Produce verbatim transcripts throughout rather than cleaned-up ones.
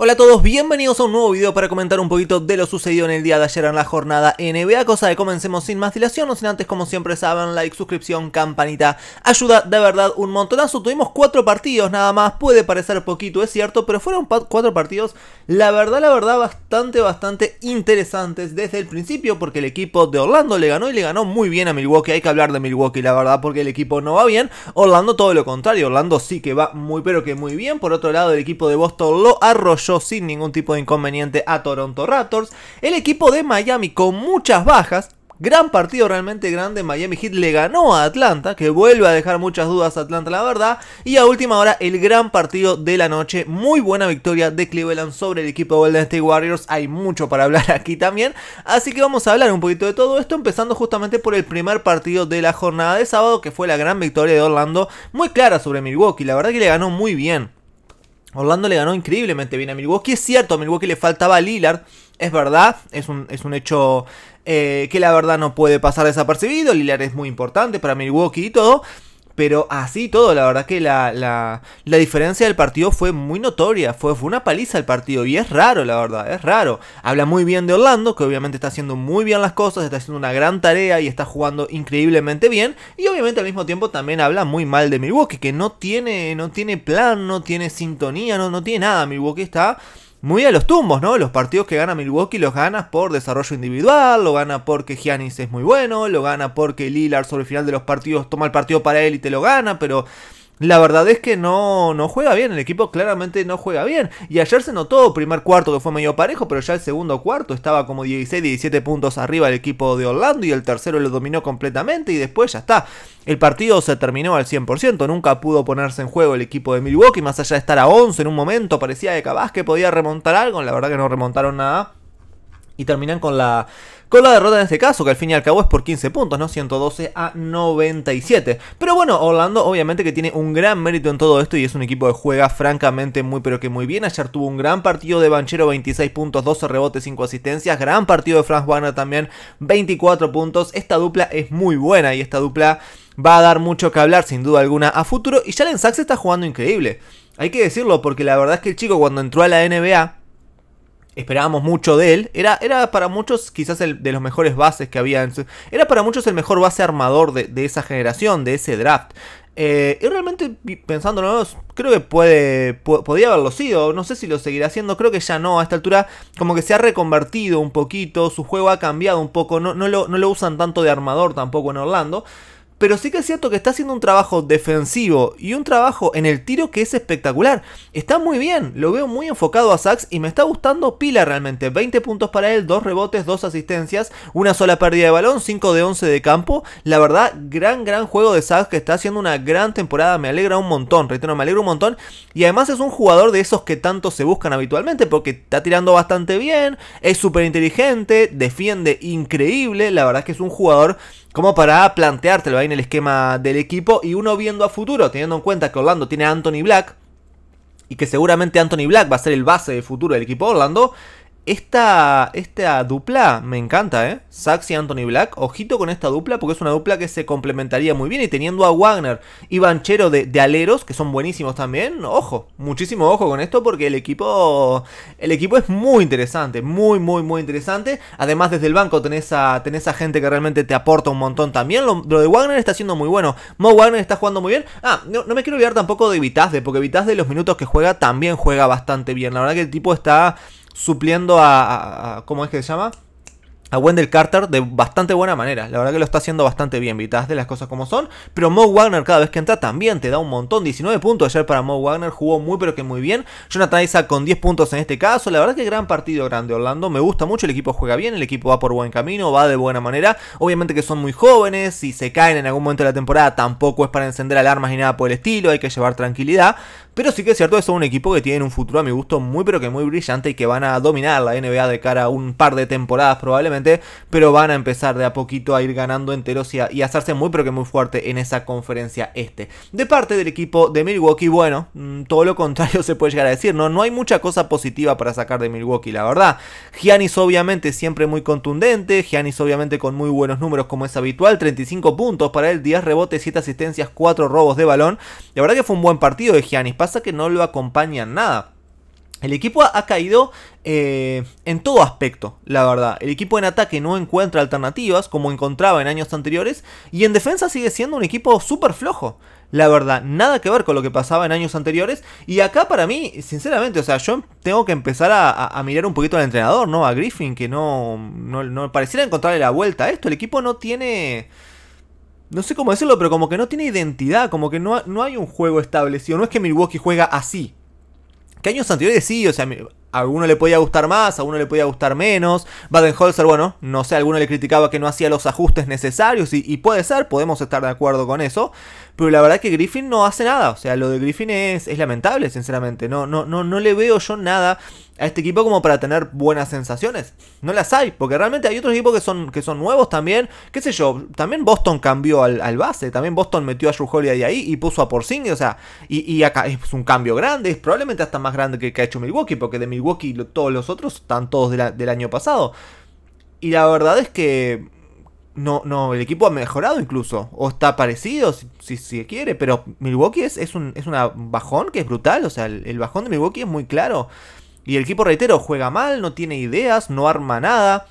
Hola a todos, bienvenidos a un nuevo video para comentar un poquito de lo sucedido en el día de ayer en la jornada N B A, cosa que comencemos sin más dilación, no sin antes, como siempre saben, like, suscripción, campanita, ayuda de verdad un montonazo. Tuvimos cuatro partidos nada más, puede parecer poquito, es cierto, pero fueron cuatro partidos, la verdad, la verdad, bastante, bastante interesantes desde el principio, porque el equipo de Orlando le ganó y le ganó muy bien a Milwaukee. Hay que hablar de Milwaukee, la verdad, porque el equipo no va bien, Orlando todo lo contrario, Orlando sí que va muy pero que muy bien. Por otro lado, el equipo de Boston lo arrolló sin ningún tipo de inconveniente a Toronto Raptors. El equipo de Miami con muchas bajas, gran partido realmente grande, Miami Heat le ganó a Atlanta, que vuelve a dejar muchas dudas a Atlanta, la verdad. Y a última hora, el gran partido de la noche, muy buena victoria de Cleveland sobre el equipo de Golden State Warriors. Hay mucho para hablar aquí también, así que vamos a hablar un poquito de todo esto, empezando justamente por el primer partido de la jornada de sábado, que fue la gran victoria de Orlando, muy clara sobre Milwaukee, la verdad que le ganó muy bien. Orlando le ganó increíblemente bien a Milwaukee, es cierto, a Milwaukee le faltaba a Lillard, es verdad, es un, es un hecho eh, que la verdad no puede pasar desapercibido. Lillard es muy importante para Milwaukee y todo, pero así todo, la verdad que la, la, la diferencia del partido fue muy notoria, fue, fue una paliza el partido, y es raro, la verdad, es raro. Habla muy bien de Orlando, que obviamente está haciendo muy bien las cosas, está haciendo una gran tarea y está jugando increíblemente bien, y obviamente al mismo tiempo también habla muy mal de Milwaukee, que no tiene, no tiene plan, no tiene sintonía, no, no tiene nada. Milwaukee está muy a los tumbos, ¿no? Los partidos que gana Milwaukee los gana por desarrollo individual, lo gana porque Giannis es muy bueno, lo gana porque Lillard sobre el final de los partidos toma el partido para él y te lo gana, pero la verdad es que no, no juega bien, el equipo claramente no juega bien. Y ayer se notó, primer cuarto que fue medio parejo, pero ya el segundo cuarto estaba como dieciséis, diecisiete puntos arriba el equipo de Orlando, y el tercero lo dominó completamente, y después ya está. El partido se terminó al cien por ciento, nunca pudo ponerse en juego el equipo de Milwaukee, más allá de estar a once en un momento, parecía de capaz que podía remontar algo, la verdad que no remontaron nada. Y terminan con la, con la derrota en este caso, que al fin y al cabo es por quince puntos, ¿no? ciento doce a noventa y siete. Pero bueno, Orlando obviamente que tiene un gran mérito en todo esto, y es un equipo que juega francamente muy pero que muy bien. Ayer tuvo un gran partido de Banchero, veintiséis puntos, doce rebotes, cinco asistencias. Gran partido de Franz Wagner también, veinticuatro puntos. Esta dupla es muy buena, y esta dupla va a dar mucho que hablar sin duda alguna a futuro. Y Jalen Sacks está jugando increíble, hay que decirlo, porque la verdad es que el chico cuando entró a la N B A... esperábamos mucho de él, era, era para muchos quizás el de los mejores bases que había, en su, era para muchos el mejor base armador de, de esa generación, de ese draft. Eh, y realmente pensándolo, creo que puede, po, podía haberlo sido, no sé si lo seguirá haciendo, creo que ya no, a esta altura como que se ha reconvertido un poquito, su juego ha cambiado un poco, no, no, lo, no lo usan tanto de armador tampoco en Orlando. Pero sí que es cierto que está haciendo un trabajo defensivo y un trabajo en el tiro que es espectacular. Está muy bien, lo veo muy enfocado a Sacks y me está gustando pila realmente. veinte puntos para él, dos rebotes, dos asistencias, una sola pérdida de balón, cinco de once de campo. La verdad, gran, gran juego de Sacks, que está haciendo una gran temporada. Me alegra un montón, reitero, me alegra un montón. Y además es un jugador de esos que tanto se buscan habitualmente, porque está tirando bastante bien, es súper inteligente, defiende increíble. La verdad es que es un jugador como para planteártelo ahí en el esquema del equipo, y uno viendo a futuro, teniendo en cuenta que Orlando tiene a Anthony Black, y que seguramente Anthony Black va a ser el base de futuro del equipo de Orlando. Esta, esta dupla me encanta, ¿eh? Sacks y Anthony Black, ojito con esta dupla, porque es una dupla que se complementaría muy bien, y teniendo a Wagner y Banchero de, de aleros, que son buenísimos también, ojo, muchísimo ojo con esto, porque el equipo el equipo es muy interesante, muy, muy, muy interesante. Además, desde el banco tenés a, tenés a gente que realmente te aporta un montón también. Lo, lo de Wagner está siendo muy bueno, Mo Wagner está jugando muy bien. Ah, no, no me quiero olvidar tampoco de Vitazde, porque Vitazde, los minutos que juega, también juega bastante bien. La verdad que el tipo está supliendo a, a, a... ¿cómo es que se llama? A Wendell Carter de bastante buena manera. La verdad que lo está haciendo bastante bien, Vitazde, las cosas como son. Pero Mo Wagner cada vez que entra también te da un montón. diecinueve puntos ayer para Mo Wagner, jugó muy pero que muy bien. Jonathan Isaac con diez puntos en este caso. La verdad que gran partido grande Orlando, me gusta mucho, el equipo juega bien, el equipo va por buen camino, va de buena manera. Obviamente que son muy jóvenes, si se caen en algún momento de la temporada tampoco es para encender alarmas ni nada por el estilo, hay que llevar tranquilidad. Pero sí que es cierto que son un equipo que tienen un futuro a mi gusto muy pero que muy brillante, y que van a dominar la N B A de cara a un par de temporadas probablemente, pero van a empezar de a poquito a ir ganando enteros y, a, y a hacerse muy pero que muy fuerte en esa conferencia este. De parte del equipo de Milwaukee, bueno, todo lo contrario se puede llegar a decir, ¿no? No hay mucha cosa positiva para sacar de Milwaukee, la verdad. Giannis obviamente siempre muy contundente, Giannis obviamente con muy buenos números como es habitual, treinta y cinco puntos para él, diez rebotes, siete asistencias, cuatro robos de balón. La verdad que fue un buen partido de Giannis, pasa que no lo acompañan nada. El equipo ha caído eh, en todo aspecto, la verdad. El equipo en ataque no encuentra alternativas como encontraba en años anteriores. Y en defensa sigue siendo un equipo súper flojo, la verdad. Nada que ver con lo que pasaba en años anteriores. Y acá para mí, sinceramente, o sea, yo tengo que empezar a, a, a mirar un poquito al entrenador, ¿no? A Griffin, que no, no, no pareciera encontrarle la vuelta a esto. El equipo no tiene... No sé cómo decirlo, pero como que no tiene identidad. Como que no, no hay un juego establecido. No es que Milwaukee juega así. Que años anteriores sí, o sea, a uno le podía gustar más, a uno le podía gustar menos. Budenholzer, bueno, no sé, a alguno le criticaba que no hacía los ajustes necesarios y, y puede ser, podemos estar de acuerdo con eso. Pero la verdad es que Griffin no hace nada, o sea, lo de Griffin es, es lamentable, sinceramente. No, no, no, no le veo yo nada a este equipo como para tener buenas sensaciones. No las hay, porque realmente hay otros equipos que son, que son nuevos también. Qué sé yo, también Boston cambió al, al base, también Boston metió a Jrue Holiday ahí y puso a Porzingis, o sea, y, y acá es un cambio grande, es probablemente hasta más grande que, que ha hecho Milwaukee, porque de Milwaukee Milwaukee y todos los otros están todos de la, del año pasado. Y la verdad es que no, no, el equipo ha mejorado incluso. O está parecido, si, si, si quiere. Pero Milwaukee es, es un es una bajón que es brutal. O sea, el, el bajón de Milwaukee es muy claro. Y el equipo, reitero, juega mal, no tiene ideas, no arma nada.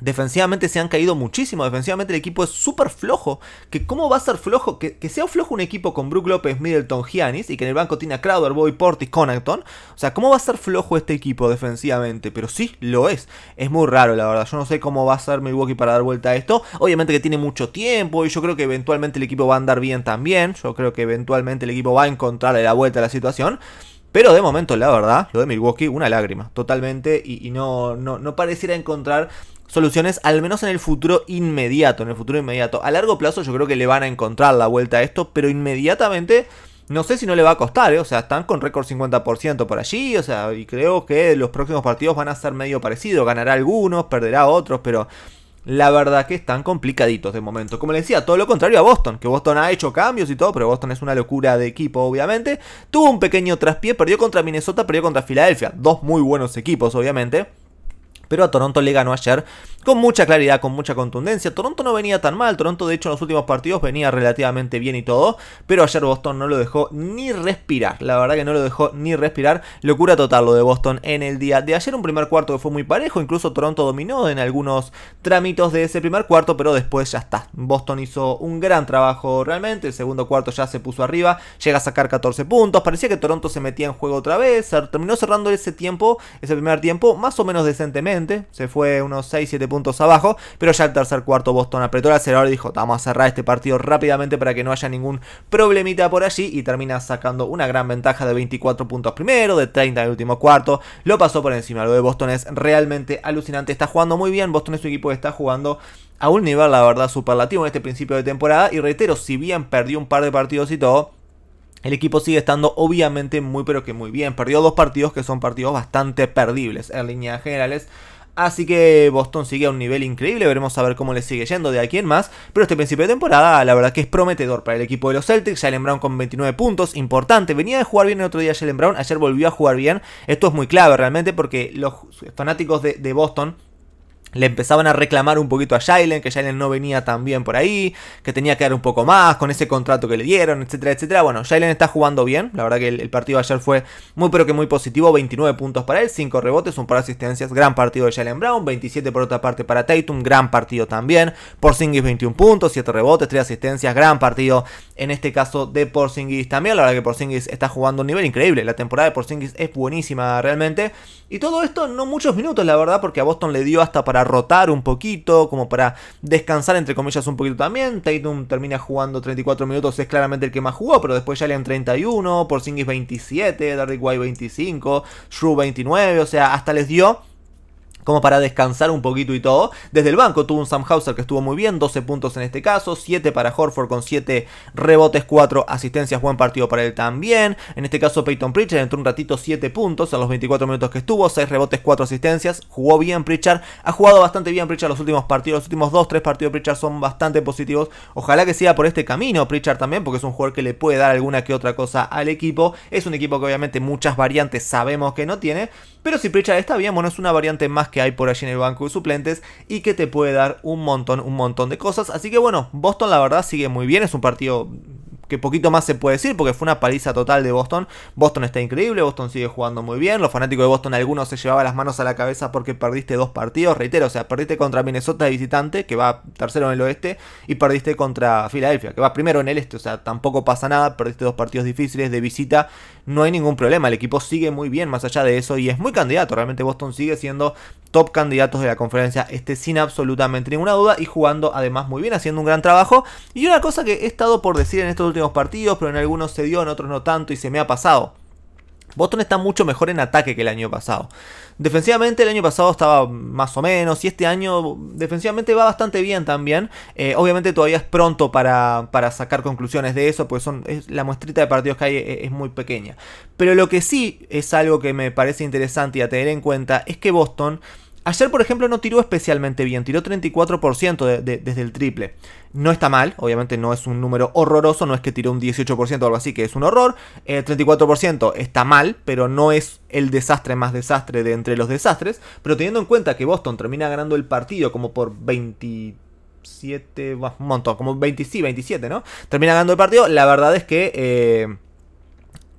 Defensivamente se han caído muchísimo. Defensivamente el equipo es súper flojo. Que ¿Cómo va a ser flojo? Que, que sea flojo un equipo con Brook López, Middleton, Giannis. Y que en el banco tiene a Crowder, Bobby Portis, Connaughton. O sea, ¿cómo va a ser flojo este equipo defensivamente? Pero sí, lo es. Es muy raro, la verdad. Yo no sé cómo va a ser Milwaukee para dar vuelta a esto. Obviamente que tiene mucho tiempo. Y yo creo que eventualmente el equipo va a andar bien también. Yo creo que eventualmente el equipo va a encontrarle la vuelta a la situación. Pero de momento, la verdad, lo de Milwaukee, una lágrima. Totalmente. Y, y no, no, no pareciera encontrar... soluciones, al menos en el futuro inmediato, en el futuro inmediato. A largo plazo yo creo que le van a encontrar la vuelta a esto, pero inmediatamente no sé si no le va a costar, ¿eh? O sea, están con récord cincuenta por ciento por allí, o sea, y creo que los próximos partidos van a ser medio parecidos. Ganará algunos, perderá otros, pero la verdad que están complicaditos de momento. Como les decía, todo lo contrario a Boston, que Boston ha hecho cambios y todo, pero Boston es una locura de equipo, obviamente. Tuvo un pequeño traspié, perdió contra Minnesota, perdió contra Filadelfia, dos muy buenos equipos, obviamente. Pero a Toronto le ganó ayer con mucha claridad, con mucha contundencia. Toronto no venía tan mal. Toronto, de hecho, en los últimos partidos venía relativamente bien y todo. Pero ayer Boston no lo dejó ni respirar. La verdad que no lo dejó ni respirar. Locura total lo de Boston en el día de ayer. Un primer cuarto que fue muy parejo. Incluso Toronto dominó en algunos trámites de ese primer cuarto. Pero después ya está. Boston hizo un gran trabajo realmente. El segundo cuarto ya se puso arriba. Llega a sacar catorce puntos. Parecía que Toronto se metía en juego otra vez. Terminó cerrando ese tiempo, ese primer tiempo, más o menos decentemente. Se fue unos seis siete puntos abajo. Pero ya el tercer cuarto Boston apretó el acelerador y dijo: vamos a cerrar este partido rápidamente para que no haya ningún problemita por allí. Y termina sacando una gran ventaja de veinticuatro puntos primero, de treinta en el último cuarto. Lo pasó por encima. Lo de Boston es realmente alucinante. Está jugando muy bien. Boston es un equipo que está jugando a un nivel, la verdad, superlativo en este principio de temporada. Y reitero, si bien perdió un par de partidos y todo, el equipo sigue estando obviamente muy pero que muy bien. Perdió dos partidos que son partidos bastante perdibles en líneas generales. Así que Boston sigue a un nivel increíble. Veremos a ver cómo le sigue yendo de aquí en más. Pero este principio de temporada, la verdad que es prometedor para el equipo de los Celtics. Jaylen Brown con veintinueve puntos. Importante. Venía de jugar bien el otro día Jaylen Brown. Ayer volvió a jugar bien. Esto es muy clave realmente porque los fanáticos de, de Boston... le empezaban a reclamar un poquito a Jaylen, que Jaylen no venía tan bien por ahí, que tenía que dar un poco más con ese contrato que le dieron, etcétera, etcétera. Bueno, Jaylen está jugando bien, la verdad que el, el partido de ayer fue muy pero que muy positivo, veintinueve puntos para él, cinco rebotes, un par de asistencias, gran partido de Jaylen Brown, veintisiete por otra parte para Tatum, gran partido también, Porzingis veintiuno puntos, siete rebotes, tres asistencias, gran partido en este caso de Porzingis también, la verdad que Porzingis está jugando a un nivel increíble, la temporada de Porzingis es buenísima realmente, y todo esto no muchos minutos la verdad, porque a Boston le dio hasta para Para rotar un poquito, como para descansar entre comillas un poquito también. Tatum termina jugando treinta y cuatro minutos, es claramente el que más jugó, pero después Jaylen treinta y uno, Porzingis veintisiete, Derrick White veinticinco, Shrew veintinueve, o sea, hasta les dio como para descansar un poquito y todo. Desde el banco tuvo un Sam Hauser que estuvo muy bien, doce puntos en este caso, siete para Horford con siete rebotes, cuatro asistencias, buen partido para él también. En este caso Peyton Pritchard entró un ratito, siete puntos en los veinticuatro minutos que estuvo, seis rebotes, cuatro asistencias, jugó bien Pritchard, ha jugado bastante bien Pritchard los últimos partidos, los últimos dos tres partidos de Pritchard son bastante positivos, ojalá que siga por este camino Pritchard también, porque es un jugador que le puede dar alguna que otra cosa al equipo, es un equipo que obviamente muchas variantes sabemos que no tiene, pero si Pritchard está bien, bueno, es una variante más que hay por allí en el banco de suplentes y que te puede dar un montón, un montón de cosas. Así que bueno, Boston la verdad sigue muy bien, es un partido que poquito más se puede decir, porque fue una paliza total de Boston. Boston está increíble, Boston sigue jugando muy bien. Los fanáticos de Boston, algunos se llevaban las manos a la cabeza porque perdiste dos partidos. Reitero, o sea, perdiste contra Minnesota de visitante, que va tercero en el oeste, y perdiste contra Filadelfia, que va primero en el este. O sea, tampoco pasa nada, perdiste dos partidos difíciles de visita, no hay ningún problema. El equipo sigue muy bien más allá de eso y es muy candidato. Realmente Boston sigue siendo top candidatos de la conferencia este sin absolutamente ninguna duda, y jugando además muy bien, haciendo un gran trabajo. Y una cosa que he estado por decir en estos últimos partidos, pero en algunos se dio, en otros no tanto, y se me ha pasado: Boston está mucho mejor en ataque que el año pasado. Defensivamente el año pasado estaba más o menos, y este año defensivamente va bastante bien también. Eh, obviamente todavía es pronto para, para sacar conclusiones de eso, porque son, es, la muestrita de partidos que hay es, es muy pequeña. Pero lo que sí es algo que me parece interesante y a tener en cuenta es que Boston ayer, por ejemplo, no tiró especialmente bien, tiró treinta y cuatro por ciento de, de, desde el triple. No está mal, obviamente no es un número horroroso, no es que tiró un dieciocho por ciento o algo así, que es un horror. El treinta y cuatro por ciento está mal, pero no es el desastre más desastre de entre los desastres. Pero teniendo en cuenta que Boston termina ganando el partido como por veintisiete, un montón, como veinte, sí, veintisiete, ¿no? Termina ganando el partido, la verdad es que... Eh,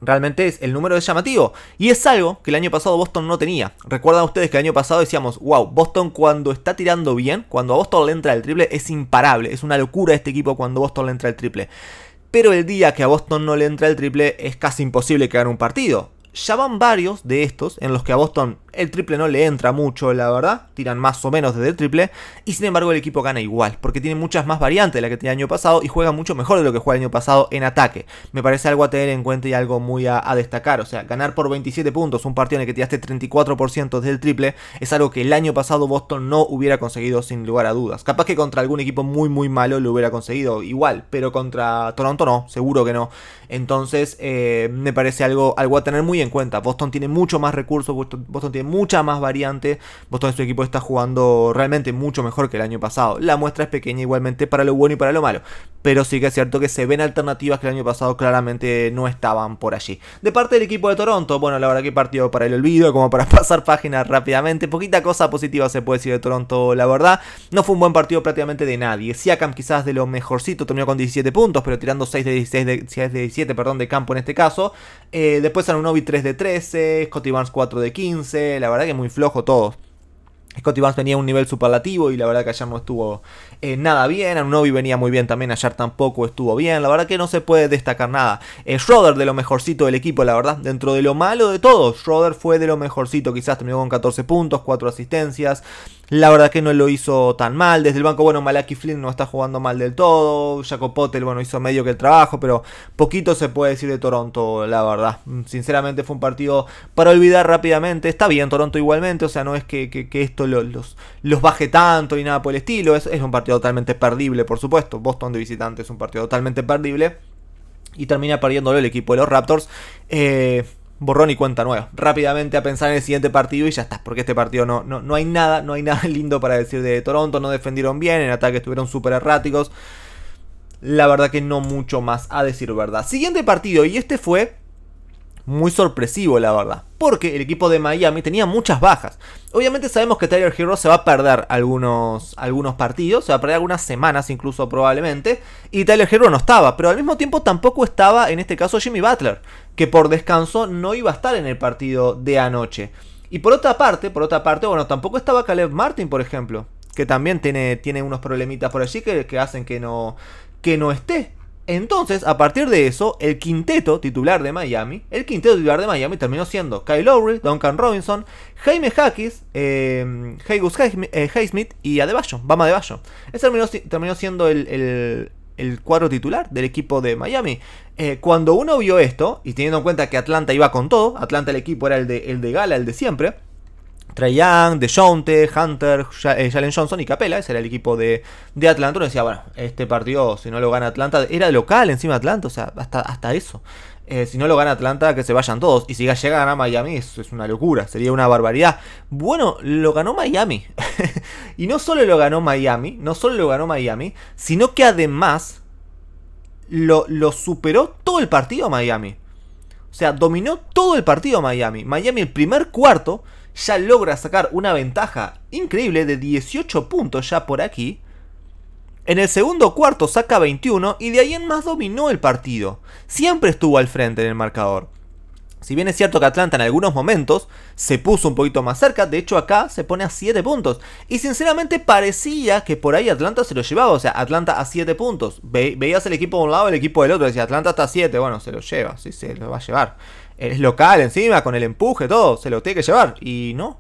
realmente es, el número es llamativo, y es algo que el año pasado Boston no tenía. Recuerdan ustedes que el año pasado decíamos: wow, Boston cuando está tirando bien, cuando a Boston le entra el triple, es imparable, es una locura este equipo cuando Boston le entra el triple. Pero el día que a Boston no le entra el triple es casi imposible que gane un partido. Ya van varios de estos en los que a Boston el triple no le entra mucho, la verdad. Tiran más o menos desde el triple, y sin embargo el equipo gana igual, porque tiene muchas más variantes de la que tenía el año pasado, y juega mucho mejor de lo que jugaba el año pasado en ataque. Me parece algo a tener en cuenta y algo muy a, a destacar. O sea, ganar por veintisiete puntos un partido en el que tiraste treinta y cuatro por ciento desde el triple es algo que el año pasado Boston no hubiera conseguido sin lugar a dudas. Capaz que contra algún equipo muy muy malo lo hubiera conseguido igual, pero contra Toronto no, seguro que no. Entonces eh, me parece algo, algo a tener muy en cuenta. Boston tiene mucho más recursos, Boston tiene mucha más variante, Boston en su equipo está jugando realmente mucho mejor que el año pasado. La muestra es pequeña igualmente para lo bueno y para lo malo, pero sí que es cierto que se ven alternativas que el año pasado claramente no estaban por allí. De parte del equipo de Toronto, bueno, la verdad que partido para el olvido, como para pasar páginas rápidamente. Poquita cosa positiva se puede decir de Toronto, la verdad. No fue un buen partido prácticamente de nadie. Siakam quizás de lo mejorcito, terminó con diecisiete puntos, pero tirando seis de dieciséis de, seis de diecisiete, perdón, de campo en este caso. Eh, después Anunoby tres de trece, Scottie Barnes cuatro de quince, la verdad que muy flojo todos. Scottie Barnes venía a un nivel superlativo y la verdad que ayer no estuvo eh, nada bien. Anunoby venía muy bien también, ayer tampoco estuvo bien. La verdad que no se puede destacar nada. eh, Schroeder de lo mejorcito del equipo, la verdad. Dentro de lo malo de todo, Schroeder fue de lo mejorcito. Quizás terminó con catorce puntos, cuatro asistencias. La verdad que no lo hizo tan mal. Desde el banco, bueno, Malachi Flynn no está jugando mal del todo. Jacob Potel, bueno, hizo medio que el trabajo, pero poquito se puede decir de Toronto, la verdad. Sinceramente fue un partido para olvidar rápidamente. Está bien Toronto igualmente, o sea, no es que, que, que esto los, los, los baje tanto y nada por el estilo. Es, es un partido totalmente perdible, por supuesto. Boston de visitante es un partido totalmente perdible, y termina perdiéndolo el equipo de los Raptors. Eh... Borrón y cuenta nueva. Rápidamente a pensar en el siguiente partido y ya está, porque este partido no, no, no hay nada, no hay nada lindo para decir de Toronto. No defendieron bien, en ataque estuvieron súper erráticos. La verdad que no mucho más a decir verdad. Siguiente partido, y este fue muy sorpresivo, la verdad, porque el equipo de Miami tenía muchas bajas. Obviamente sabemos que Tyler Herro se va a perder algunos, algunos partidos, se va a perder algunas semanas incluso probablemente, y Tyler Herro no estaba, pero al mismo tiempo tampoco estaba en este caso Jimmy Butler, que por descanso no iba a estar en el partido de anoche. Y por otra parte, por otra parte, bueno, tampoco estaba Caleb Martin, por ejemplo, que también tiene, tiene unos problemitas por allí que, que hacen que no, que no esté. Entonces, a partir de eso, el quinteto titular de Miami, el quinteto titular de Miami terminó siendo Kyle Lowry, Duncan Robinson, Jaime Jáquez, eh, Highsmith y Adebayo, Bama Adebayo. Ese terminó, terminó siendo el, el, el cuadro titular del equipo de Miami. Eh, cuando uno vio esto, y teniendo en cuenta que Atlanta iba con todo, Atlanta el equipo era el de, el de gala, el de siempre. Trae Young, DeJounte, Hunter, Jalen Johnson y Capela, ese era el equipo de, de Atlanta. Uno decía, bueno, este partido si no lo gana Atlanta, era local encima Atlanta, o sea, hasta, hasta eso. Eh, si no lo gana Atlanta, que se vayan todos. Y si llega a ganar Miami, eso es una locura, sería una barbaridad. Bueno, lo ganó Miami. Y no solo lo ganó Miami, no solo lo ganó Miami, sino que además lo, lo superó todo el partido Miami. O sea, dominó todo el partido Miami. Miami el primer cuarto ya logra sacar una ventaja increíble de dieciocho puntos ya por aquí. En el segundo cuarto saca veintiuno y de ahí en más dominó el partido. Siempre estuvo al frente en el marcador. Si bien es cierto que Atlanta en algunos momentos se puso un poquito más cerca, de hecho acá se pone a siete puntos. Y sinceramente parecía que por ahí Atlanta se lo llevaba, o sea, Atlanta a siete puntos. Ve veías el equipo de un lado, el equipo del otro, decía Atlanta está a siete, bueno, se lo lleva, sí, se lo va a llevar. Es local encima, con el empuje, todo, se lo tiene que llevar. Y no.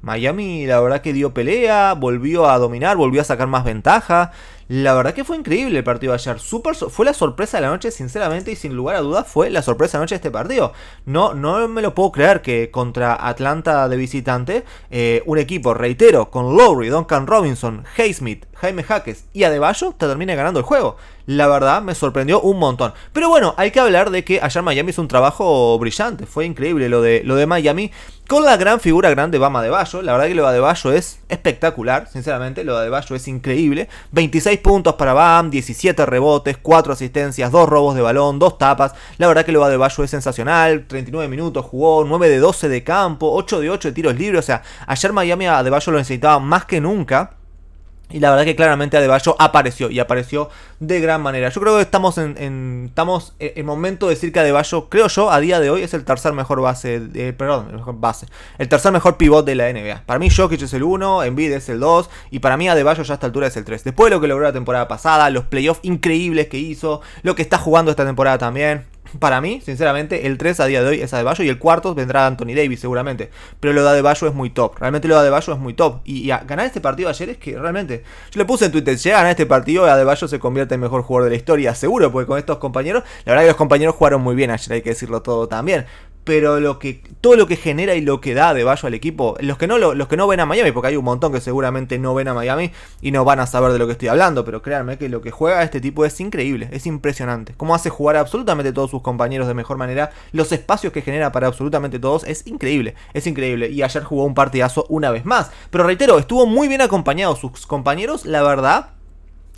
Miami la verdad que dio pelea, volvió a dominar, volvió a sacar más ventaja. La verdad que fue increíble el partido de ayer. Super, fue la sorpresa de la noche, sinceramente, y sin lugar a dudas fue la sorpresa de la noche de este partido. No, no me lo puedo creer que contra Atlanta de visitante, eh, un equipo, reitero, con Lowry, Duncan Robinson, Highsmith, Jaime Jáquez y Adebayo, te termine ganando el juego. La verdad me sorprendió un montón. Pero bueno, hay que hablar de que ayer Miami hizo un trabajo brillante. Fue increíble lo de, lo de Miami, con la gran figura grande de Bama Adebayo. La verdad que lo de Adebayo es espectacular, sinceramente. Lo de Adebayo es increíble. veintiséis puntos para Bam, diecisiete rebotes, cuatro asistencias, dos robos de balón, dos tapas. La verdad que lo de Adebayo es sensacional. treinta y nueve minutos jugó, nueve de doce de campo, ocho de ocho de tiros libres. O sea, ayer Miami a Adebayo lo necesitaba más que nunca. Y la verdad que claramente Adebayo apareció, y apareció de gran manera. Yo creo que estamos en, en estamos en momento de decir que Adebayo, creo yo, a día de hoy es el tercer mejor base, eh, perdón, el mejor base, el tercer mejor pivot de la N B A. Para mí Jokic es el uno, Embiid es el dos, y para mí Adebayo ya a esta altura es el tres. Después de lo que logró la temporada pasada, los playoffs increíbles que hizo, lo que está jugando esta temporada también. Para mí, sinceramente, el tres a día de hoy es Adebayo, y el cuarto vendrá Anthony Davis seguramente. Pero lo de Adebayo es muy top, realmente lo de Adebayo es muy top. Y, y a ganar este partido ayer es que realmente, yo le puse en Twitter, si ganar este partido Adebayo se convierte en mejor jugador de la historia, seguro, porque con estos compañeros, la verdad que los compañeros jugaron muy bien ayer, hay que decirlo todo también. Pero lo que, todo lo que genera y lo que da Adebayo al equipo, los que, no, los que no ven a Miami, porque hay un montón que seguramente no ven a Miami y no van a saber de lo que estoy hablando, pero créanme que lo que juega este tipo es increíble, es impresionante. Cómo hace jugar a absolutamente todos sus compañeros de mejor manera, los espacios que genera para absolutamente todos, es increíble, es increíble. Y ayer jugó un partidazo una vez más, pero reitero, estuvo muy bien acompañado, sus compañeros, la verdad...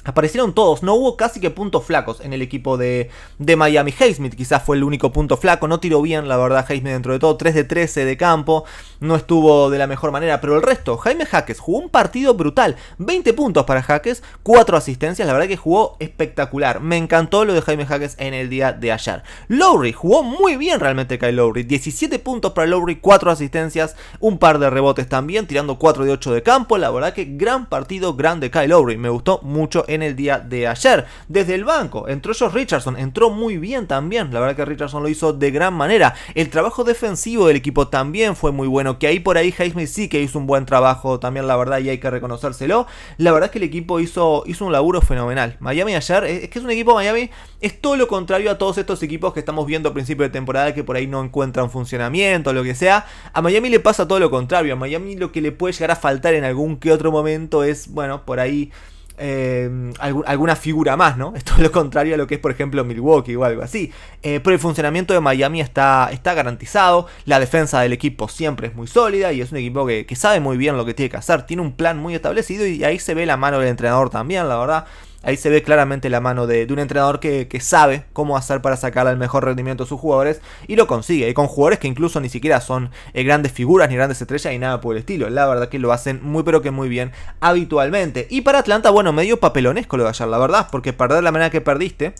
Aparecieron todos, no hubo casi que puntos flacos en el equipo de, de Miami. Highsmith quizás fue el único punto flaco, no tiró bien la verdad Highsmith dentro de todo, tres de trece de campo, no estuvo de la mejor manera, pero el resto, Jaime Jáquez jugó un partido brutal, veinte puntos para Jáquez, cuatro asistencias, la verdad que jugó espectacular, me encantó lo de Jaime Jáquez en el día de ayer. Lowry jugó muy bien realmente Kyle Lowry, diecisiete puntos para Lowry, cuatro asistencias, un par de rebotes también, tirando cuatro de ocho de campo, la verdad que gran partido, grande Kyle Lowry, me gustó mucho en el día de ayer. Desde el banco entró Josh Richardson, entró muy bien también, la verdad que Richardson lo hizo de gran manera. El trabajo defensivo del equipo también fue muy bueno, que ahí por ahí Highsmith sí que hizo un buen trabajo también, la verdad, y hay que reconocérselo. La verdad es que el equipo hizo, hizo un laburo fenomenal. Miami ayer, es que es un equipo, Miami es todo lo contrario a todos estos equipos que estamos viendo a principio de temporada, que por ahí no encuentran funcionamiento, lo que sea. A Miami le pasa todo lo contrario, a Miami lo que le puede llegar a faltar en algún que otro momento es, bueno, por ahí... Eh, alguna figura más, ¿no? Esto es lo contrario a lo que es, por ejemplo, Milwaukee o algo así. Eh, pero el funcionamiento de Miami está, está garantizado. La defensa del equipo siempre es muy sólida, y es un equipo que, que sabe muy bien lo que tiene que hacer. Tiene un plan muy establecido, y ahí se ve la mano del entrenador también, la verdad. Ahí se ve claramente la mano de, de un entrenador que, que sabe cómo hacer para sacar el mejor rendimiento a sus jugadores, y lo consigue, y con jugadores que incluso ni siquiera son eh, grandes figuras, ni grandes estrellas, ni nada por el estilo. La verdad que lo hacen muy pero que muy bien habitualmente. Y para Atlanta, bueno, medio papelonesco lo de ayer, la verdad, porque perder la manera que perdiste...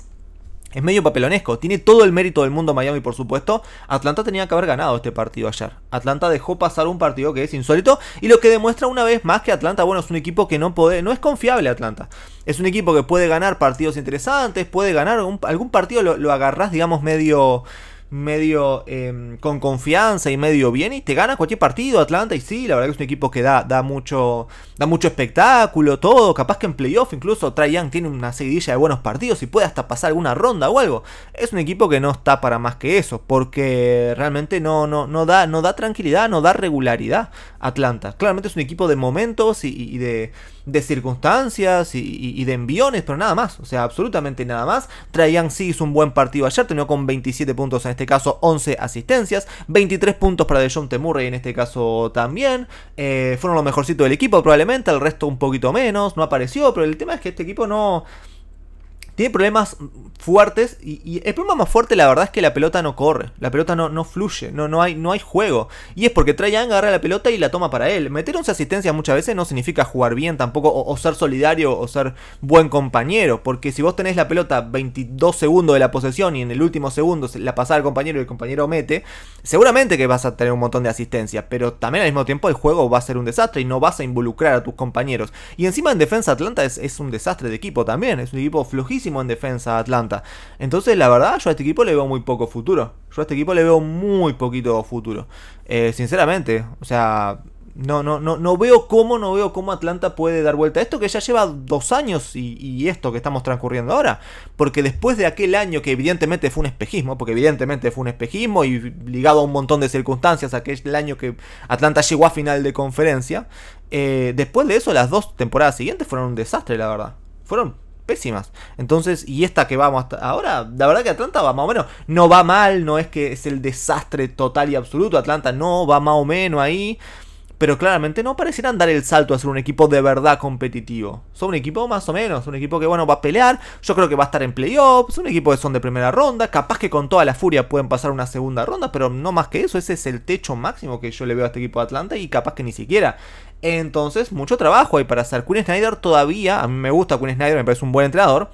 Es medio papelonesco, tiene todo el mérito del mundo Miami, por supuesto. Atlanta tenía que haber ganado este partido ayer. Atlanta dejó pasar un partido que es insólito, y lo que demuestra una vez más que Atlanta, bueno, es un equipo que no puede, no es confiable Atlanta. Es un equipo que puede ganar partidos interesantes, puede ganar un, algún partido, lo, lo agarrás, digamos, medio... medio eh, con confianza y medio bien, y te gana cualquier partido Atlanta. Y sí, la verdad que es un equipo que da, da mucho da mucho espectáculo, todo, capaz que en playoff incluso Trae Young tiene una seguidilla de buenos partidos y puede hasta pasar alguna ronda o algo. Es un equipo que no está para más que eso, porque realmente no, no, no, da, no da tranquilidad, no da regularidad Atlanta. Claramente es un equipo de momentos y, y de, de circunstancias y, y, y de enviones, pero nada más, o sea, absolutamente nada más. Trae Young sí hizo un buen partido ayer, terminó con veintisiete puntos en este caso, once asistencias, veintitrés puntos para DeJounte Murray en este caso también, eh, fueron los mejorcitos del equipo probablemente, el resto un poquito menos, no apareció, pero el tema es que este equipo no... Tiene problemas fuertes y, y el problema más fuerte la verdad es que la pelota no corre, la pelota no, no fluye, no, no, hay, no hay juego. Y es porque Trae Young agarra la pelota y la toma para él. Meter once asistencias muchas veces no significa jugar bien tampoco o, o ser solidario o ser buen compañero. Porque si vos tenés la pelota veintidós segundos de la posesión y en el último segundo la pasás al compañero y el compañero mete, seguramente que vas a tener un montón de asistencias. Pero también al mismo tiempo el juego va a ser un desastre y no vas a involucrar a tus compañeros. Y encima en defensa Atlanta es, es un desastre de equipo también, es un equipo flojísimo en defensa Atlanta. Entonces la verdad yo a este equipo le veo muy poco futuro. Yo a este equipo le veo muy poquito futuro, eh, sinceramente. O sea, no, no, no, no veo cómo No veo cómo Atlanta puede dar vuelta a esto, que ya lleva dos años y, y esto que estamos transcurriendo ahora. Porque después de aquel año que evidentemente fue un espejismo, porque evidentemente fue un espejismo y ligado a un montón de circunstancias, aquel año que Atlanta llegó a final de conferencia, eh, después de eso las dos temporadas siguientes fueron un desastre, la verdad. Fueron pésimas. Entonces, y esta que vamos hasta ahora, la verdad que Atlanta va más o menos, no va mal, no es que es el desastre total y absoluto, Atlanta no va más o menos ahí, pero claramente no parecieran dar el salto a ser un equipo de verdad competitivo. Son un equipo más o menos, un equipo que bueno, va a pelear, yo creo que va a estar en playoffs, un equipo que son de primera ronda, capaz que con toda la furia pueden pasar una segunda ronda, pero no más que eso, ese es el techo máximo que yo le veo a este equipo de Atlanta y capaz que ni siquiera. Entonces, mucho trabajo hay para hacer. Quin Snyder todavía, a mí me gusta Quin Snyder, me parece un buen entrenador.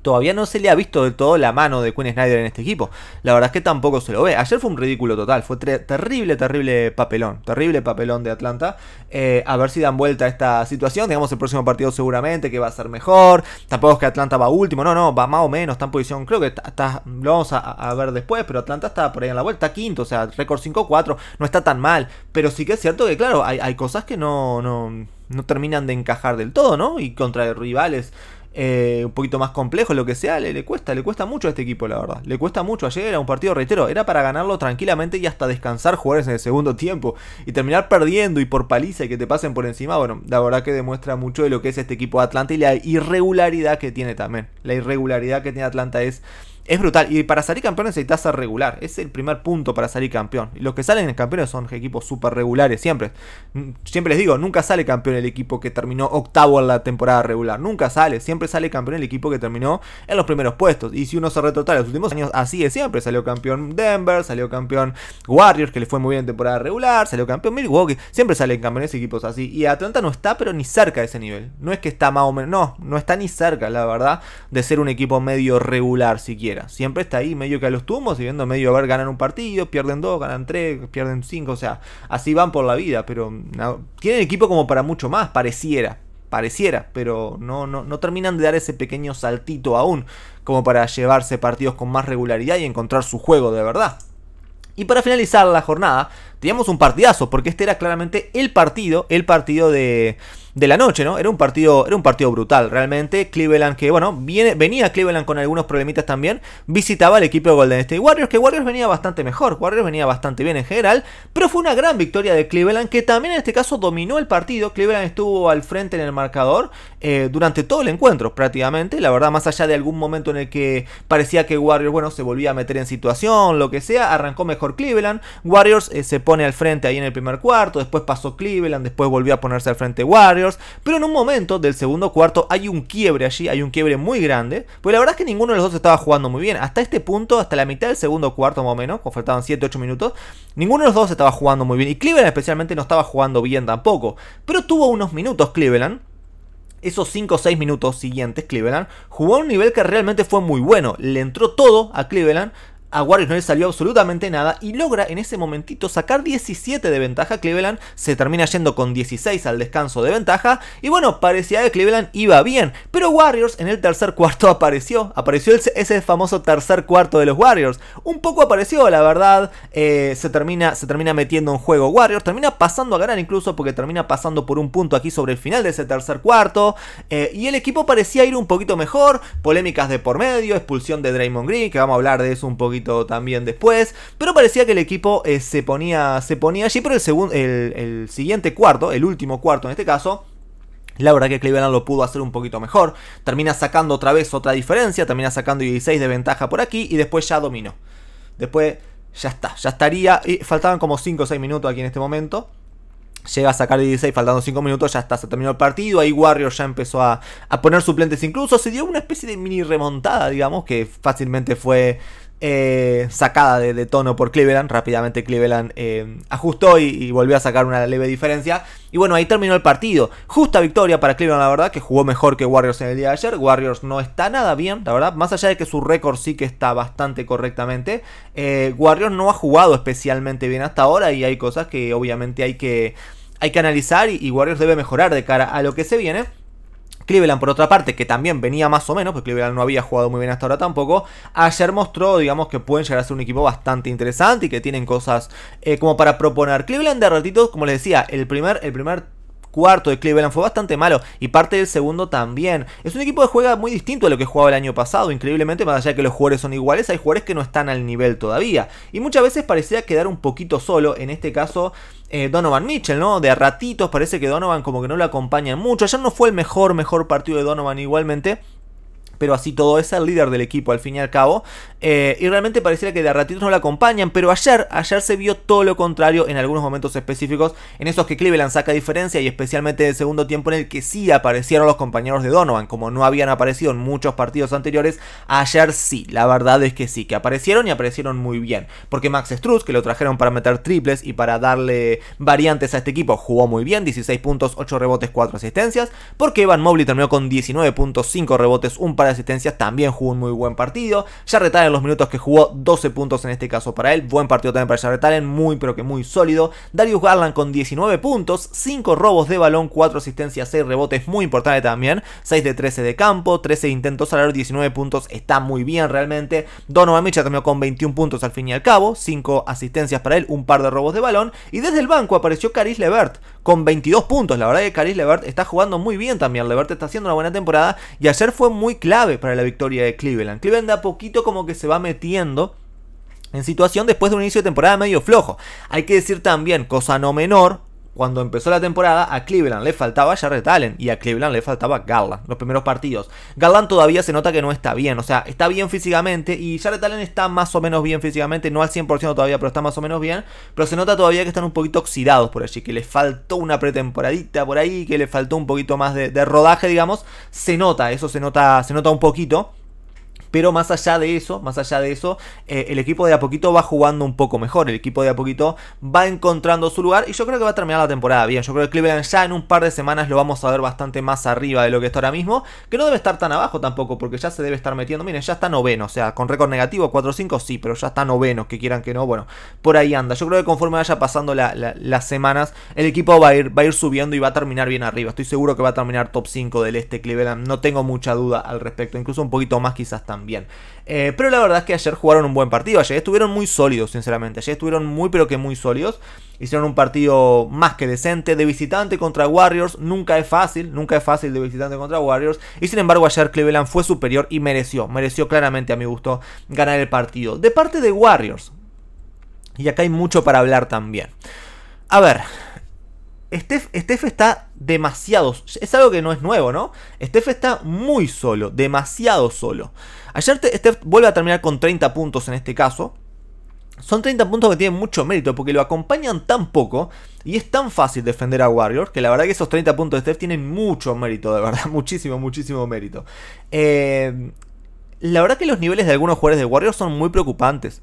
Todavía no se le ha visto del todo la mano de Quin Snyder en este equipo. La verdad es que tampoco se lo ve. Ayer fue un ridículo total. Fue terrible, terrible papelón. Terrible papelón de Atlanta. Eh, a ver si dan vuelta a esta situación. Digamos el próximo partido seguramente que va a ser mejor. Tampoco es que Atlanta va último. No, no. Va más o menos. Está en posición. Creo que está, está, lo vamos a, a ver después. Pero Atlanta está por ahí en la vuelta. Está quinto. O sea, récord cinco cuatro. No está tan mal. Pero sí que es cierto que, claro, hay, hay cosas que no, no, no terminan de encajar del todo, ¿no? Y contra rivales Eh, un poquito más complejo, lo que sea, le, le cuesta, le cuesta mucho a este equipo, la verdad. Le cuesta mucho. Ayer era un partido, reitero, era para ganarlo tranquilamente y hasta descansar jugadores en el segundo tiempo y terminar perdiendo y por paliza y que te pasen por encima. Bueno, la verdad que demuestra mucho de lo que es este equipo de Atlanta y la irregularidad que tiene también. La irregularidad que tiene Atlanta es... es brutal. Y para salir campeón necesitas ser regular. Es el primer punto para salir campeón. Los que salen campeones son equipos súper regulares. Siempre. Siempre les digo, nunca sale campeón el equipo que terminó octavo en la temporada regular. Nunca sale. Siempre sale campeón el equipo que terminó en los primeros puestos. Y si uno se retrotrae los últimos años, así es siempre. Salió campeón Denver, salió campeón Warriors, que le fue muy bien en temporada regular. Salió campeón Milwaukee. Siempre salen campeones equipos así. Y Atlanta no está, pero ni cerca de ese nivel. No es que está más o menos. No, no está ni cerca, la verdad, de ser un equipo medio regular siquiera. Siempre está ahí medio que a los tumbos y viendo medio a ver, ganan un partido, pierden dos, ganan tres, pierden cinco, o sea, así van por la vida, pero no, tienen equipo como para mucho más, pareciera, pareciera, pero no, no, no terminan de dar ese pequeño saltito aún, como para llevarse partidos con más regularidad y encontrar su juego de verdad. Y para finalizar la jornada, teníamos un partidazo, porque este era claramente el partido, el partido de, de la noche, ¿no? Era un partido, era un partido brutal, realmente. Cleveland, que bueno, viene, venía Cleveland con algunos problemitas también, visitaba al equipo de Golden State Warriors, que Warriors venía bastante mejor, Warriors venía bastante bien en general, pero fue una gran victoria de Cleveland, que también en este caso dominó el partido. Cleveland estuvo al frente en el marcador eh, durante todo el encuentro, prácticamente, la verdad, más allá de algún momento en el que parecía que Warriors, bueno, se volvía a meter en situación, lo que sea, arrancó mejor Cleveland, Warriors eh, se pone al frente ahí en el primer cuarto, después pasó Cleveland, después volvió a ponerse al frente Warriors, pero en un momento del segundo cuarto hay un quiebre allí, hay un quiebre muy grande, pues la verdad es que ninguno de los dos estaba jugando muy bien, hasta este punto, hasta la mitad del segundo cuarto más o menos, pues faltaban siete ocho minutos, ninguno de los dos estaba jugando muy bien, y Cleveland especialmente no estaba jugando bien tampoco, pero tuvo unos minutos Cleveland. Esos cinco o seis minutos siguientes Cleveland jugó a un nivel que realmente fue muy bueno, le entró todo a Cleveland. A Warriors no le salió absolutamente nada y logra en ese momentito sacar diecisiete de ventaja. Cleveland se termina yendo con dieciséis al descanso de ventaja. Y bueno, parecía que Cleveland iba bien. Pero Warriors en el tercer cuarto apareció. Apareció ese famoso tercer cuarto de los Warriors. Un poco apareció, la verdad. Eh, se, termina, se termina metiendo en juego Warriors. Termina pasando a ganar incluso porque termina pasando por un punto aquí sobre el final de ese tercer cuarto. Eh, y el equipo parecía ir un poquito mejor. Polémicas de por medio. Expulsión de Draymond Green, que vamos a hablar de eso un poquito también después, pero parecía que el equipo eh, se ponía se ponía allí, pero el, segun, el, el siguiente cuarto, el último cuarto en este caso, la verdad que Cleveland lo pudo hacer un poquito mejor, termina sacando otra vez otra diferencia, termina sacando dieciséis de ventaja por aquí y después ya dominó, después ya está, ya estaría, y faltaban como cinco o seis minutos aquí en este momento. Llega a sacar dieciséis faltando cinco minutos, ya está, se terminó el partido. Ahí Warriors ya empezó a, a poner suplentes, incluso se dio una especie de mini remontada, digamos, que fácilmente fue eh, sacada de, de tono por Cleveland. Rápidamente Cleveland eh, ajustó y, y volvió a sacar una leve diferencia. Y bueno, ahí terminó el partido. Justa victoria para Cleveland, la verdad, que jugó mejor que Warriors en el día de ayer. Warriors no está nada bien, la verdad. Más allá de que su récord sí que está bastante correctamente, eh, Warriors no ha jugado especialmente bien hasta ahora. Y hay cosas que obviamente hay que... hay que analizar y, y Warriors debe mejorar de cara a lo que se viene. Cleveland, por otra parte, que también venía más o menos, porque Cleveland no había jugado muy bien hasta ahora tampoco, ayer mostró, digamos, que pueden llegar a ser un equipo bastante interesante y que tienen cosas eh, como para proponer. Cleveland de ratitos, como les decía, el primer... el primer cuarto de Cleveland fue bastante malo y parte del segundo también. Es un equipo que juega muy distinto a lo que jugaba el año pasado, increíblemente. Más allá de que los jugadores son iguales, hay jugadores que no están al nivel todavía y muchas veces parecía quedar un poquito solo. En este caso eh, Donovan Mitchell, ¿no? De a ratitos parece que Donovan como que no lo acompañan mucho. Ayer no fue el mejor, mejor partido de Donovan igualmente, pero así todo es el líder del equipo al fin y al cabo. Eh, y realmente pareciera que de a ratitos no la acompañan. Pero ayer, ayer se vio todo lo contrario en algunos momentos específicos. En esos que Cleveland saca diferencia. Y especialmente en el segundo tiempo en el que sí aparecieron los compañeros de Donovan. Como no habían aparecido en muchos partidos anteriores. Ayer sí, la verdad es que sí. Que aparecieron y aparecieron muy bien. Porque Max Strus, que lo trajeron para meter triples y para darle variantes a este equipo, jugó muy bien. dieciséis puntos, ocho rebotes, cuatro asistencias. Porque Evan Mobley terminó con diecinueve puntos, cinco rebotes, un par de asistencias, también jugó un muy buen partido. Jarrett Allen, los minutos que jugó, doce puntos en este caso para él, buen partido también para Jarrett Allen, muy pero que muy sólido. Darius Garland con diecinueve puntos, cinco robos de balón, cuatro asistencias, seis rebotes, muy importante también, seis de trece de campo, trece intentos al aro, diecinueve puntos, está muy bien realmente. Donovan Mitchell terminó con veintiuno puntos al fin y al cabo, cinco asistencias para él, un par de robos de balón, y desde el banco apareció Caris LeVert con veintidós puntos. La verdad es que Caris LeVert está jugando muy bien también, LeVert está haciendo una buena temporada y ayer fue muy claro para la victoria de Cleveland. Cleveland de a poquito como que se va metiendo en situación después de un inicio de temporada medio flojo. Hay que decir también, cosa no menor, cuando empezó la temporada a Cleveland le faltaba Jarrett Allen y a Cleveland le faltaba Garland. Los primeros partidos Garland todavía se nota que no está bien, o sea, está bien físicamente y Jarrett Allen está más o menos bien físicamente, no al cien por ciento todavía, pero está más o menos bien, pero se nota todavía que están un poquito oxidados por allí, que les faltó una pretemporadita por ahí, que les faltó un poquito más de, de rodaje, digamos. Se nota, eso se nota, se nota un poquito. Pero más allá de eso, más allá de eso, eh, el equipo de a poquito va jugando un poco mejor. El equipo de a poquito va encontrando su lugar y yo creo que va a terminar la temporada bien. Yo creo que Cleveland ya en un par de semanas lo vamos a ver bastante más arriba de lo que está ahora mismo. Que no debe estar tan abajo tampoco porque ya se debe estar metiendo. Miren, ya está noveno, o sea, con récord negativo cuatro cinco sí, pero ya está noveno, que quieran que no, bueno, por ahí anda. Yo creo que conforme vaya pasando la, la, las semanas, el equipo va a, ir, va a ir subiendo y va a terminar bien arriba. Estoy seguro que va a terminar top cinco del este Cleveland, no tengo mucha duda al respecto, incluso un poquito más quizás también. Bien. Eh, pero la verdad es que ayer jugaron un buen partido. Ayer estuvieron muy sólidos, sinceramente. Ayer estuvieron muy, pero que muy sólidos. Hicieron un partido más que decente. De visitante contra Warriors. Nunca es fácil. Nunca es fácil de visitante contra Warriors. Y sin embargo ayer Cleveland fue superior y mereció. Mereció claramente, a mi gusto, ganar el partido. De parte de Warriors. Y acá hay mucho para hablar también. A ver... Steph, Steph está demasiado... Es algo que no es nuevo, ¿no? Steph está muy solo, demasiado solo. Ayer Steph vuelve a terminar con treinta puntos en este caso. Son treinta puntos que tienen mucho mérito porque lo acompañan tan poco y es tan fácil defender a Warriors que la verdad que esos treinta puntos de Steph tienen mucho mérito, de verdad. Muchísimo, muchísimo mérito. Eh, la verdad que los niveles de algunos jugadores de Warriors son muy preocupantes.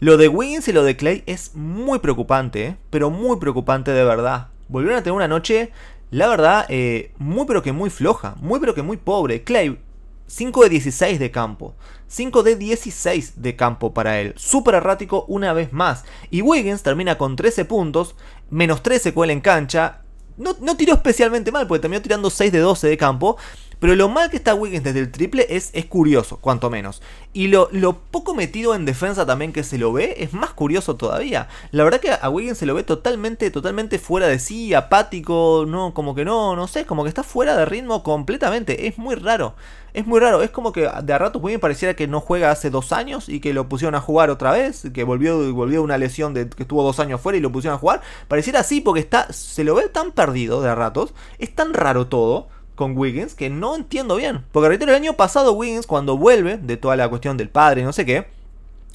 Lo de Wiggins y lo de Klay es muy preocupante, ¿eh? Pero muy preocupante de verdad. Volvieron a tener una noche, la verdad, eh, muy pero que muy floja, muy pero que muy pobre. Klay, cinco de dieciséis de campo, cinco de dieciséis de campo para él, súper errático una vez más. Y Wiggins termina con trece puntos, menos trece con él en cancha. No, no tiró especialmente mal, porque terminó tirando seis de doce de campo. Pero lo mal que está Wiggins desde el triple es, es curioso, cuanto menos. Y lo, lo poco metido en defensa también que se lo ve es más curioso todavía. La verdad que a Wiggins se lo ve totalmente, totalmente fuera de sí, apático, no, como que no, no sé, como que está fuera de ritmo completamente. Es muy raro, es muy raro. Es como que de a ratos Wiggins pareciera que no juega hace dos años y que lo pusieron a jugar otra vez, que volvió, volvió una lesión de que estuvo dos años fuera y lo pusieron a jugar. Pareciera así porque está, se lo ve tan perdido de a ratos, es tan raro todo con Wiggins, que no entiendo bien. Porque reitero, el año pasado Wiggins, cuando vuelve de toda la cuestión del padre y no sé qué,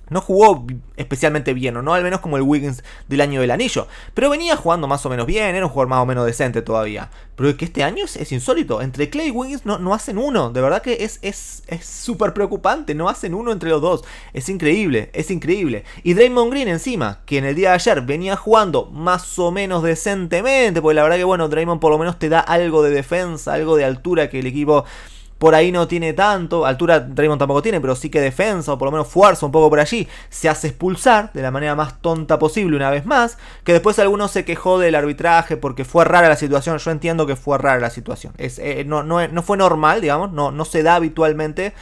No jugó especialmente bien, o no, al menos como el Wiggins del año del anillo. Pero venía jugando más o menos bien, era un jugador más o menos decente todavía. Pero es que este año es, es insólito. Entre Klay y Wiggins no, no hacen uno. De verdad que es es súper preocupante. No hacen uno entre los dos. Es increíble, es increíble. Y Draymond Green encima, que en el día de ayer venía jugando más o menos decentemente. Porque la verdad que bueno, Draymond por lo menos te da algo de defensa, algo de altura que el equipo... por ahí no tiene tanto, altura Draymond tampoco tiene, pero sí que defensa o por lo menos fuerza un poco por allí. Se hace expulsar de la manera más tonta posible una vez más, que después alguno se quejó del arbitraje porque fue rara la situación. Yo entiendo que fue rara la situación, es, eh, no, no, no fue normal, digamos, no, no se da habitualmente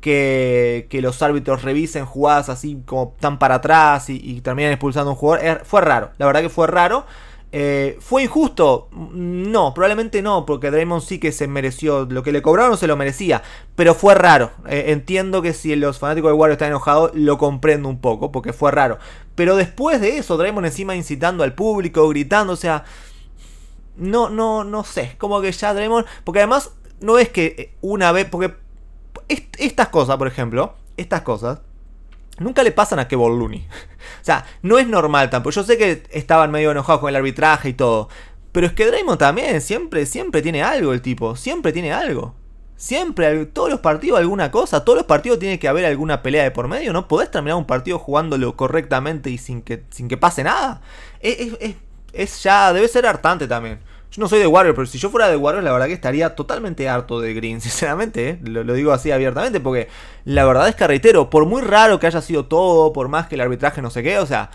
que, que los árbitros revisen jugadas así como tan para atrás y, y terminan expulsando a un jugador. Eh, fue raro, la verdad que fue raro. Eh, ¿Fue injusto? No, probablemente no, porque Draymond sí que se mereció. Lo que le cobraron se lo merecía, pero fue raro. Eh, entiendo que si los fanáticos de Warriors están enojados, lo comprendo un poco, porque fue raro. Pero después de eso, Draymond encima incitando al público, gritando, o sea... No, no, no sé, como que ya Draymond... Porque además, no es que una vez... Porque est- estas cosas, por ejemplo, estas cosas... nunca le pasan a Kevon Looney. O sea, no es normal tampoco. Yo sé que estaban medio enojados con el arbitraje y todo. Pero es que Draymond también siempre, siempre tiene algo el tipo. Siempre tiene algo. Siempre, todos los partidos alguna cosa. Todos los partidos tiene que haber alguna pelea de por medio. No podés terminar un partido jugándolo correctamente y sin que, sin que pase nada. Es, es, es, es ya, debe ser hartante también. Yo no soy de Warriors, pero si yo fuera de Warriors, la verdad que estaría totalmente harto de Green, sinceramente, ¿eh? Lo, lo digo así abiertamente, porque la verdad es que, reitero, por muy raro que haya sido todo, por más que el arbitraje no sé qué, o sea,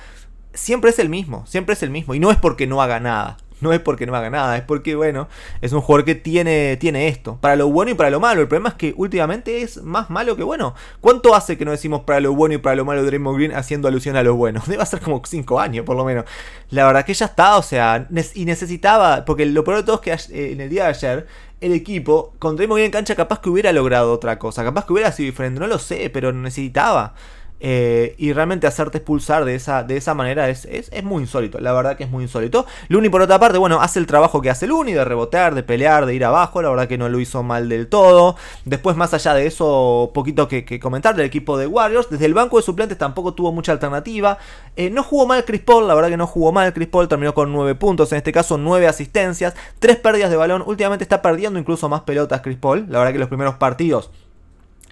siempre es el mismo, siempre es el mismo, y no es porque no haga nada, no es porque no haga nada, es porque, bueno, es un jugador que tiene, tiene esto, para lo bueno y para lo malo. El problema es que últimamente es más malo que bueno. ¿Cuánto hace que no decimos para lo bueno y para lo malo de Draymond Green haciendo alusión a lo bueno? Debe ser como cinco años por lo menos. La verdad que ya está, o sea, y necesitaba, porque lo peor de todo es que en el día de ayer el equipo, con Draymond Green en cancha, capaz que hubiera logrado otra cosa, capaz que hubiera sido diferente, no lo sé, pero necesitaba. Eh, y realmente hacerte expulsar de esa, de esa manera es, es, es muy insólito. La verdad que es muy insólito. Looney, por otra parte, bueno, hace el trabajo que hace Looney, de rebotear, de pelear, de ir abajo. La verdad que no lo hizo mal del todo. Después, más allá de eso, poquito que, que comentar del equipo de Warriors. Desde el banco de suplentes tampoco tuvo mucha alternativa. eh, No jugó mal Chris Paul, la verdad que no jugó mal Chris Paul. Terminó con nueve puntos, en este caso nueve asistencias, tres pérdidas de balón. Últimamente está perdiendo incluso más pelotas Chris Paul. La verdad que los primeros partidos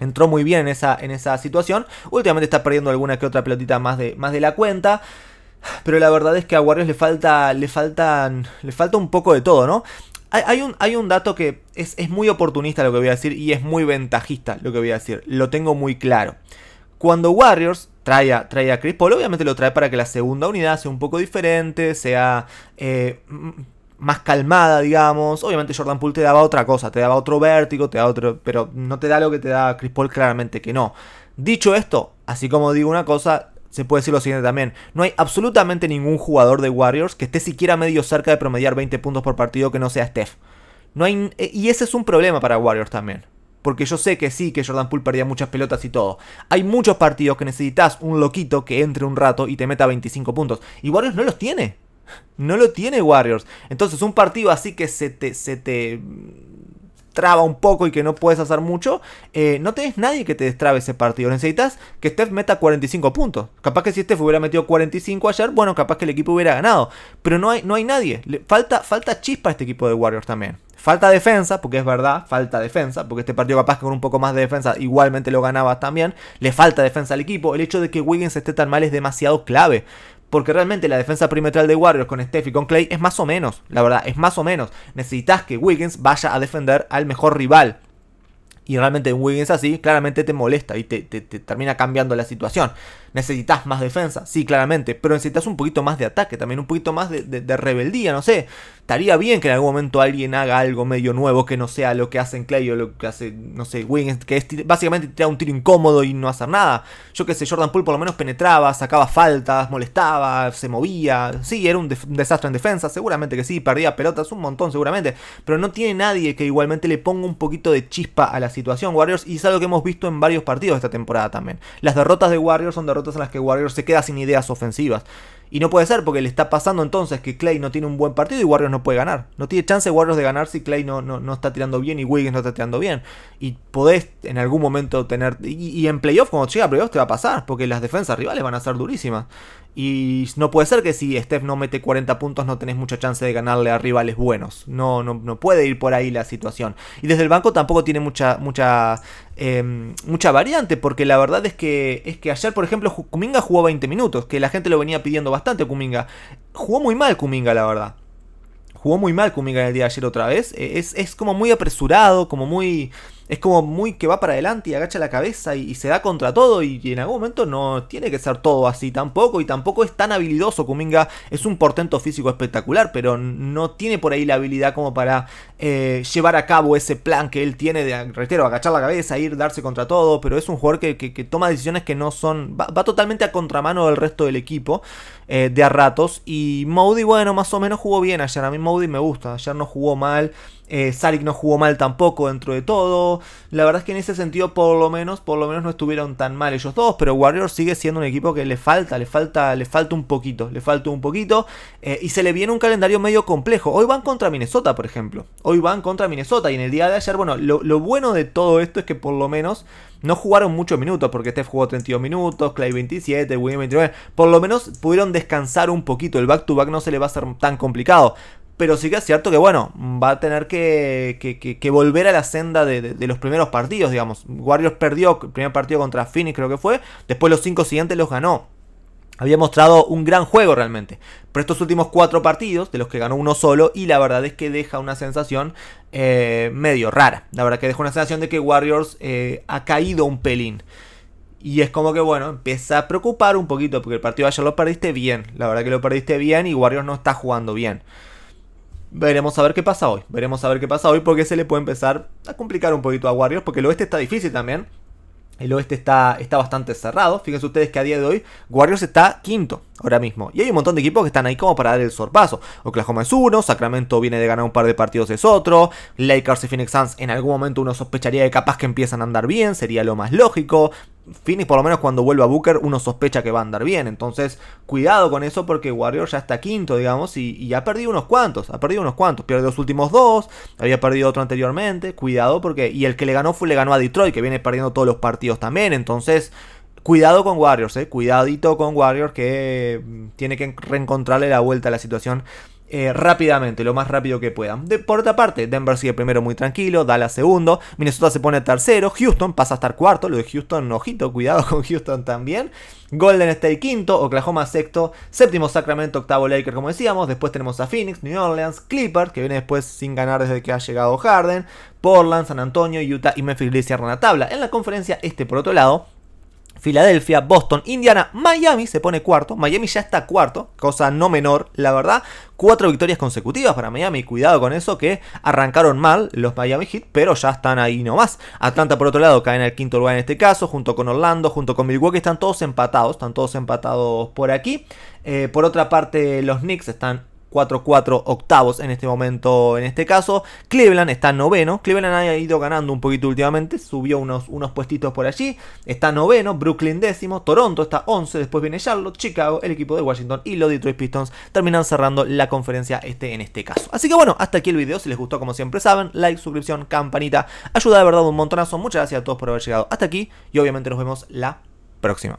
entró muy bien en esa, en esa situación. Últimamente está perdiendo alguna que otra pelotita más de, más de la cuenta. Pero la verdad es que a Warriors le falta, le faltan, le falta un poco de todo, ¿no? Hay, hay, un, hay un dato que es, es muy oportunista lo que voy a decir, y es muy ventajista lo que voy a decir. Lo tengo muy claro. Cuando Warriors trae a, trae a Chris Paul, obviamente lo trae para que la segunda unidad sea un poco diferente, sea... Eh, más calmada, digamos. Obviamente Jordan Poole te daba otra cosa, te daba otro vértigo, te daba otro, pero no te da lo que te da Chris Paul, claramente que no. Dicho esto, así como digo una cosa, se puede decir lo siguiente también. No hay absolutamente ningún jugador de Warriors que esté siquiera medio cerca de promediar veinte puntos por partido que no sea Steph. No hay, y ese es un problema para Warriors también. Porque yo sé que sí, que Jordan Poole perdía muchas pelotas y todo. Hay muchos partidos que necesitas un loquito que entre un rato y te meta veinticinco puntos. Y Warriors no los tiene. No lo tiene Warriors. Entonces un partido así que se te, se te traba un poco y que no puedes hacer mucho, eh, no tenés nadie que te destrabe ese partido. Necesitas que Steph meta cuarenta y cinco puntos. Capaz que si Steph hubiera metido cuarenta y cinco ayer, bueno, capaz que el equipo hubiera ganado. Pero no hay, no hay nadie. Le, falta, falta chispa a este equipo de Warriors también. Falta defensa, porque es verdad, falta defensa, porque este partido capaz que con un poco más de defensa igualmente lo ganabas también. Le falta defensa al equipo. El hecho de que Wiggins esté tan mal es demasiado clave. Porque realmente la defensa perimetral de Warriors con Steph y con Klay es más o menos. La verdad, es más o menos. Necesitas que Wiggins vaya a defender al mejor rival. Y realmente Wiggins así claramente te molesta y te, te, te termina cambiando la situación. Necesitas más defensa, sí, claramente. Pero necesitas un poquito más de ataque también, un poquito más de, de, de rebeldía, no sé. Estaría bien que en algún momento alguien haga algo medio nuevo que no sea lo que hacen Klay o lo que hace, no sé, Wiggins, que es básicamente tirar un tiro incómodo y no hacer nada. Yo qué sé, Jordan Poole por lo menos penetraba, sacaba faltas, molestaba, se movía. Sí, era un, de un desastre en defensa, seguramente que sí, perdía pelotas un montón seguramente. Pero no tiene nadie que igualmente le ponga un poquito de chispa a la situación Warriors, y es algo que hemos visto en varios partidos esta temporada también. Las derrotas de Warriors son derrotas en las que Warriors se queda sin ideas ofensivas. Y no puede ser, porque le está pasando entonces que Klay no tiene un buen partido y Warriors no puede ganar. No tiene chance Warriors de ganar si Klay no, no, no está tirando bien y Wiggins no está tirando bien. Y podés en algún momento tener... Y, y en playoff, cuando llega a playoff te va a pasar, porque las defensas rivales van a ser durísimas. Y no puede ser que si Steph no mete cuarenta puntos no tenés mucha chance de ganarle a rivales buenos. No, no, no puede ir por ahí la situación. Y desde el banco tampoco tiene mucha mucha eh, mucha variante, porque la verdad es que es que ayer, por ejemplo, Kuminga jugó veinte minutos, que la gente lo venía pidiendo bastante. Kuminga jugó muy mal, Kuminga la verdad. Jugó muy mal Kuminga en el día de ayer otra vez. Es, es como muy apresurado, como muy... Es como muy que va para adelante y agacha la cabeza y, y se da contra todo, y, y en algún momento no tiene que ser todo así tampoco, y tampoco es tan habilidoso. Kuminga es un portento físico espectacular, pero no tiene por ahí la habilidad como para eh, llevar a cabo ese plan que él tiene de, reitero, agachar la cabeza, ir, darse contra todo, pero es un jugador que, que, que toma decisiones que no son... Va, va totalmente a contramano del resto del equipo eh, de a ratos, y Moody, bueno, más o menos jugó bien ayer. A mí Moody me gusta, ayer no jugó mal. Eh, Saric no jugó mal tampoco dentro de todo. La verdad es que en ese sentido por lo menos por lo menos no estuvieron tan mal ellos todos, pero Warriors sigue siendo un equipo que le falta, le falta, le falta un poquito, le falta un poquito eh, y se le viene un calendario medio complejo. Hoy van contra Minnesota, por ejemplo. Hoy van contra Minnesota y en el día de ayer, bueno, lo, lo bueno de todo esto es que por lo menos no jugaron muchos minutos, porque Steph jugó treinta y dos minutos, Klay veintisiete, Wiggins veintinueve. Por lo menos pudieron descansar un poquito, el back-to-back no se le va a hacer tan complicado. Pero sí que es cierto que, bueno, va a tener que, que, que, que volver a la senda de, de, de los primeros partidos, digamos. Warriors perdió el primer partido contra Phoenix, creo que fue. Después los cinco siguientes los ganó. Había mostrado un gran juego realmente. Pero estos últimos cuatro partidos, de los que ganó uno solo, y la verdad es que deja una sensación eh, medio rara. La verdad que deja una sensación de que Warriors eh, ha caído un pelín. Y es como que, bueno, empieza a preocupar un poquito, porque el partido de ayer lo perdiste bien. La verdad que lo perdiste bien y Warriors no está jugando bien. Veremos a ver qué pasa hoy, veremos a ver qué pasa hoy porque se le puede empezar a complicar un poquito a Warriors, porque el oeste está difícil también. El oeste está, está bastante cerrado. Fíjense ustedes que a día de hoy Warriors está quinto ahora mismo. Y hay un montón de equipos que están ahí como para dar el sorpaso. Oklahoma es uno, Sacramento viene de ganar un par de partidos, es otro. Lakers y Phoenix Suns en algún momento uno sospecharía que capaz que empiezan a andar bien, sería lo más lógico. Phoenix, por lo menos cuando vuelva a Booker, uno sospecha que va a andar bien. Entonces, cuidado con eso, porque Warriors ya está quinto, digamos, y, y ha perdido unos cuantos. Ha perdido unos cuantos. Pierde los últimos dos. Había perdido otro anteriormente. Cuidado, porque... Y el que le ganó fue le ganó a Detroit, que viene perdiendo todos los partidos también. Entonces... Cuidado con Warriors, eh. Cuidadito con Warriors, que tiene que reencontrarle la vuelta a la situación eh, rápidamente, lo más rápido que puedan. De, por otra parte, Denver sigue primero muy tranquilo, Dallas segundo, Minnesota se pone tercero, Houston pasa a estar cuarto, lo de Houston, ojito, cuidado con Houston también. Golden State quinto, Oklahoma sexto, séptimo Sacramento, octavo Lakers, como decíamos. Después tenemos a Phoenix, New Orleans, Clippers, que viene después sin ganar desde que ha llegado Harden, Portland, San Antonio, Utah y Memphis Grizzlies cierran la tabla. En la conferencia este, por otro lado, Filadelfia, Boston, Indiana, Miami se pone cuarto. Miami ya está cuarto, cosa no menor, la verdad. Cuatro victorias consecutivas para Miami, cuidado con eso, que arrancaron mal los Miami Heat, pero ya están ahí nomás. Atlanta, por otro lado, cae en el quinto lugar en este caso, junto con Orlando, junto con Milwaukee, están todos empatados, están todos empatados por aquí. Eh, por otra parte, los Knicks están cuatro cuatro octavos en este momento, en este caso. Cleveland está noveno. Cleveland ha ido ganando un poquito últimamente, subió unos, unos puestitos por allí. Está noveno, Brooklyn décimo, Toronto está once, después viene Charlotte, Chicago, el equipo de Washington y los Detroit Pistons terminan cerrando la conferencia este en este caso. Así que bueno, hasta aquí el video. Si les gustó, como siempre saben, like, suscripción, campanita, ayuda de verdad un montonazo. Muchas gracias a todos por haber llegado hasta aquí y obviamente nos vemos la próxima.